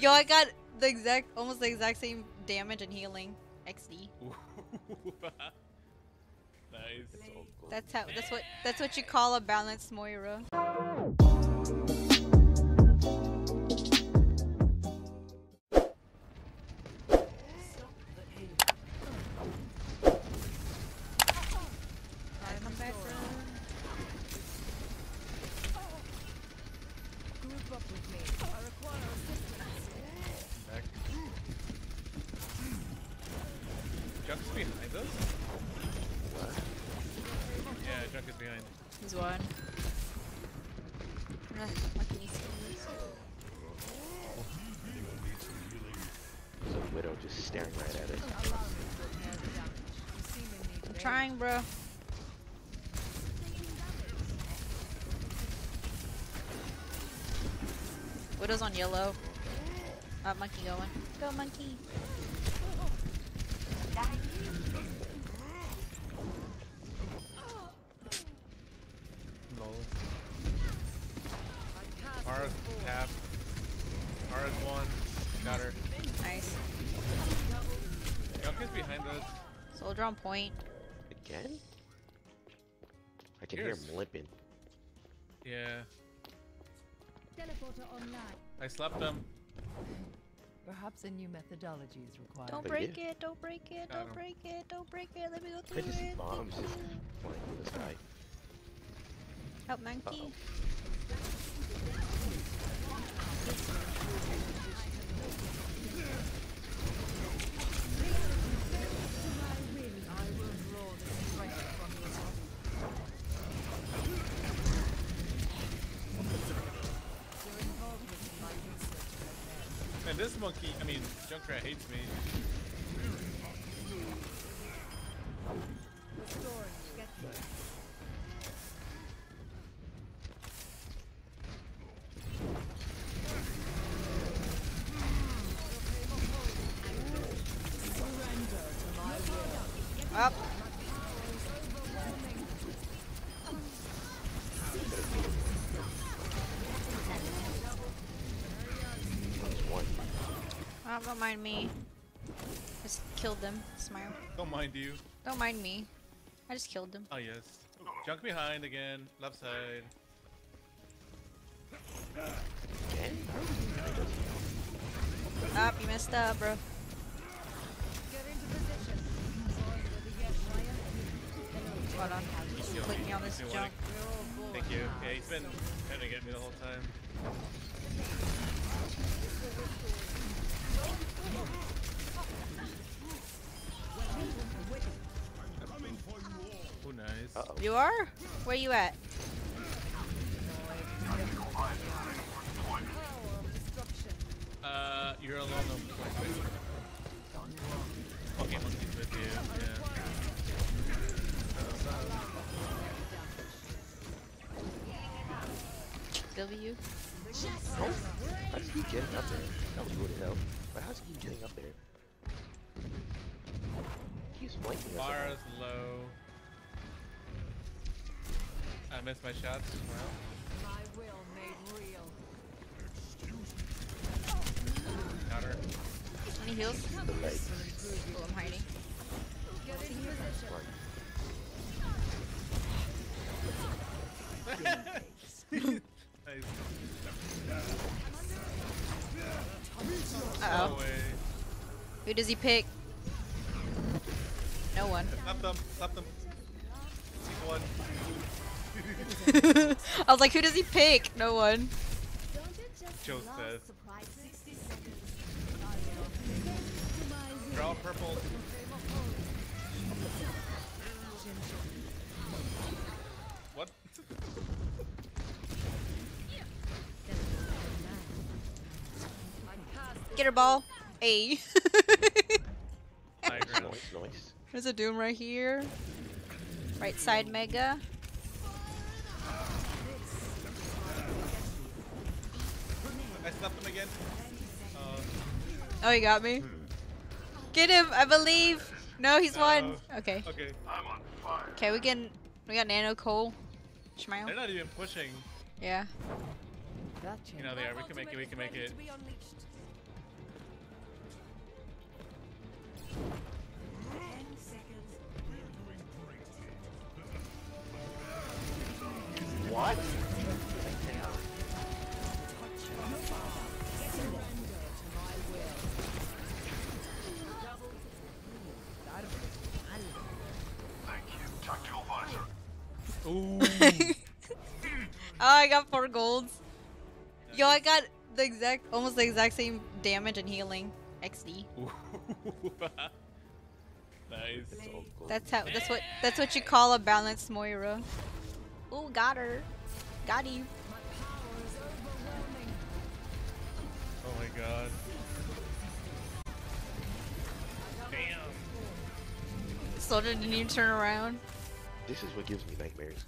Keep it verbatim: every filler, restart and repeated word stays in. Yo, I got the exact, almost the exact same damage and healing. X D. Nice. That's how. That's what. That's what you call a balanced Moira. Junk's behind us? What? Yeah, Junk is behind. He's one. There's a Widow just staring right at it. I'm trying, bro. Widow's on yellow. Uh, monkey going. Go, monkey. Mara's half. Mara's one. Got her. Nice. Junk is behind us. Soldier on point. Again? I can Here's... hear him lipping. Yeah. Teleporter online. I slapped him. Perhaps a new methodology is required. Don't break it, don't break it, don't break it, don't break it, let me go through it. I just bombs just flying through the sky. Help, monkey. Man, this monkey, I mean, Junkrat hates me. Up. Oh, don't mind me. Just killed them. Smile. Don't mind you. Don't mind me. I just killed them. Oh yes. Junk behind again. Left side. Up. You messed up, bro. Hold on. Just click me on this junk. Thank you. Yeah, he's been trying to get me the whole time. Oh, nice. Uh-oh. You are? Where you at? Uh, you're alone. Okay, monkey's with you. Yeah. W. Oh, how did you get up there? That was good help. But how's he getting up there? He's blanking. Bar is low. I missed my shots as well. My will made real. Got her. Any heals? Oh, I'm hiding. Get in position. Nice. Uh oh. Who does he pick? No one. Slap them. Slap them. One. I was like, who does he pick? No one. Joe says. They're all purple. What? Get her ball. Hey. There's a Doom right here. Right side mega. I slapped him again. Uh, oh, he got me. Get him, I believe. No, he's uh, won. Okay. Okay. I'm on fire. Okay, we can. We got Nano Cole. Shmile. They're not even pushing. Yeah. You know they are. We can make it. We can make it. Ooh. Oh, I got four golds. Yo, I got the exact, almost the exact same damage and healing. X D. Nice. That's how. That's what. That's what you call a balanced Moira. Ooh, got her. Got you. Oh my god. Damn. Soldier didn't even turn around. This is what gives me nightmares.